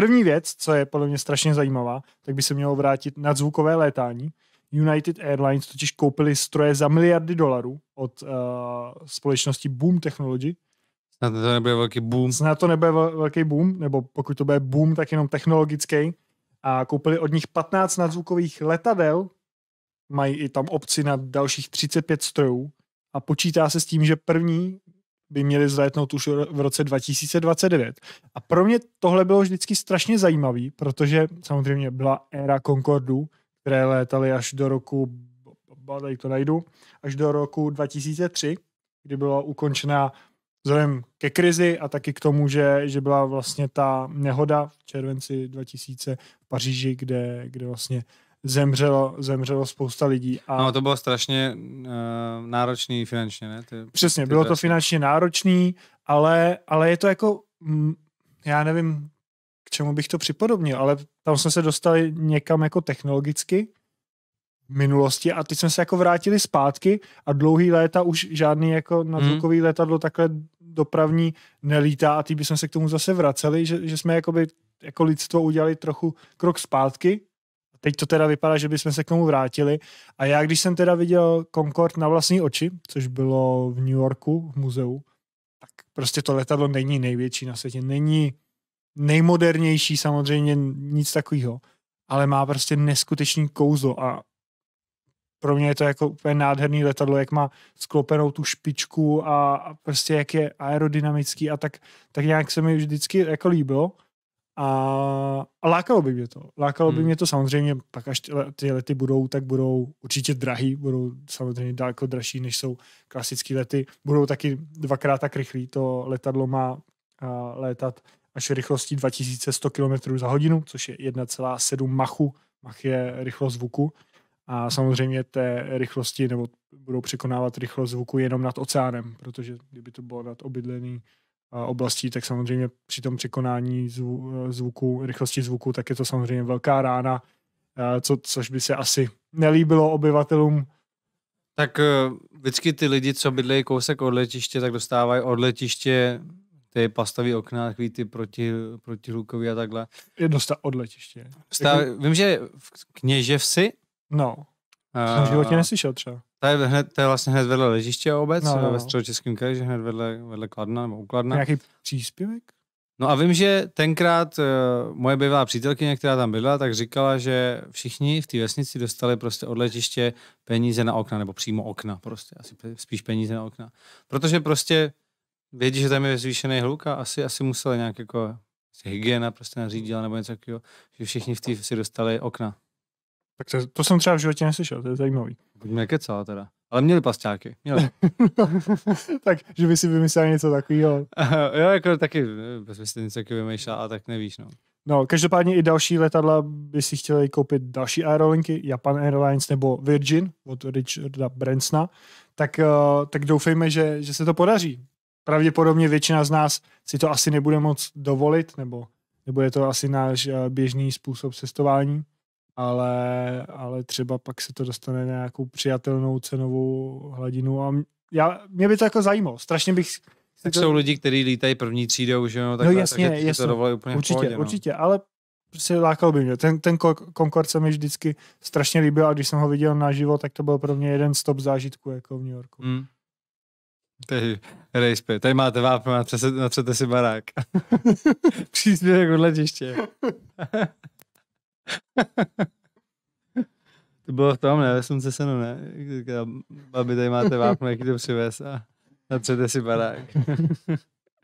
První věc, co je podle mě strašně zajímavá, tak by se mělo vrátit nadzvukové létání. United Airlines totiž koupili stroje za $1 miliardy od společnosti Boom Technology. Snad to nebude velký boom. Snad to nebude velký boom, nebo pokud to bude boom, tak jenom technologický. A koupili od nich 15 nadzvukových letadel, mají i tam opci na dalších 35 strojů a počítá se s tím, že první by měli vzlétnout už v roce 2029. A pro mě tohle bylo vždycky strašně zajímavý, protože samozřejmě byla éra Concordu, které létaly až do roku, tady to najdu, až do roku 2003, kdy byla ukončena vzhledem ke krizi a taky k tomu, že byla vlastně ta nehoda v červenci 2000 v Paříži, kde vlastně zemřelo spousta lidí. A no, to bylo strašně náročný finančně, ne? Přesně, bylo to finančně náročný, ale je to jako, já nevím, k čemu bych to připodobnil, ale tam jsme se dostali někam jako technologicky v minulosti a teď jsme se jako vrátili zpátky a dlouhý léta už žádný jako nadzvukový letadlo takhle dopravní nelítá a ty bychom se k tomu zase vraceli, že jsme jako lidstvo udělali trochu krok zpátky. Teď to teda vypadá, že bychom se k tomu vrátili. A já, když jsem teda viděl Concorde na vlastní oči, což bylo v New Yorku, v muzeu, tak prostě to letadlo není největší na světě, není nejmodernější samozřejmě, nic takového, ale má prostě neskutečný kouzlo a pro mě je to jako úplně nádherný letadlo, jak má sklopenou tu špičku a prostě jak je aerodynamický a tak nějak se mi vždycky jako líbilo. A lákalo by mě to. Lákalo by mě to samozřejmě, pak až ty lety budou, tak budou určitě drahý, budou samozřejmě daleko dražší, než jsou klasické lety. Budou taky dvakrát tak rychlý. To letadlo má létat až rychlostí 2100 km za hodinu, což je 1,7 machu. Mach je rychlost zvuku. A samozřejmě té rychlosti, nebo budou překonávat rychlost zvuku jenom nad oceánem, protože kdyby to bylo nad obydlený oblastí, tak samozřejmě při tom překonání zvuku, rychlosti zvuku, tak je to samozřejmě velká rána, což by se asi nelíbilo obyvatelům. Tak vždycky ty lidi, co bydlejí kousek od letiště, tak dostávají od letiště ty plastový okna, takový ty protihlukový a takhle. Je od letiště. Vím, že v Kněževsi? No, jsem v životě neslyšel třeba. To je vlastně hned vedle letiště obec, no. Ve Středočeském kraji, že hned vedle Kladna nebo u Kladna. Nějaký příspěvek? No a vím, že tenkrát moje bývalá přítelkyně, která tam bydla, tak říkala, že všichni v té vesnici dostali prostě od letiště peníze na okna, nebo přímo okna prostě, asi spíš peníze na okna. Protože prostě vědí, že tam je zvýšený hluk a asi musela nějak jako hygiena prostě nařídila nebo něco takového, že všichni v té si dostali okna. Tak to jsem třeba v životě neslyšel, to je zajímavý. Pojďme kecala teda. Ale měli plasťáky. Tak, že by si vymyslel něco takového. Jo, jako taky, by si něco takového vymýšlel, a tak nevíš, no. No, každopádně i další letadla by si chtěli koupit další aerolinky, Japan Airlines nebo Virgin od Richarda Bransona, tak doufejme, že se to podaří. Pravděpodobně většina z nás si to asi nebude moc dovolit, nebo je to asi náš běžný způsob cestování. Ale třeba pak se to dostane na nějakou přijatelnou cenovou hladinu a mě by to jako zajímalo. Strašně bych... Tak jsou lidi, kteří lítají první třídou, že jo? No jasně. To dovolí úplně určitě, v pohodě, určitě, ale prostě lákal by mě. Ten Concorde se mi vždycky strašně líbil a když jsem ho viděl naživo, tak to byl pro mě jeden z top zážitků jako v New Yorku. Tady máte vápno, natřete si barák. Příspěvek od letiště. To bylo v tom, ne? Ve Slunce senu, ne? Babi, tady máte vápno, jaký to přivez a natřete si barák.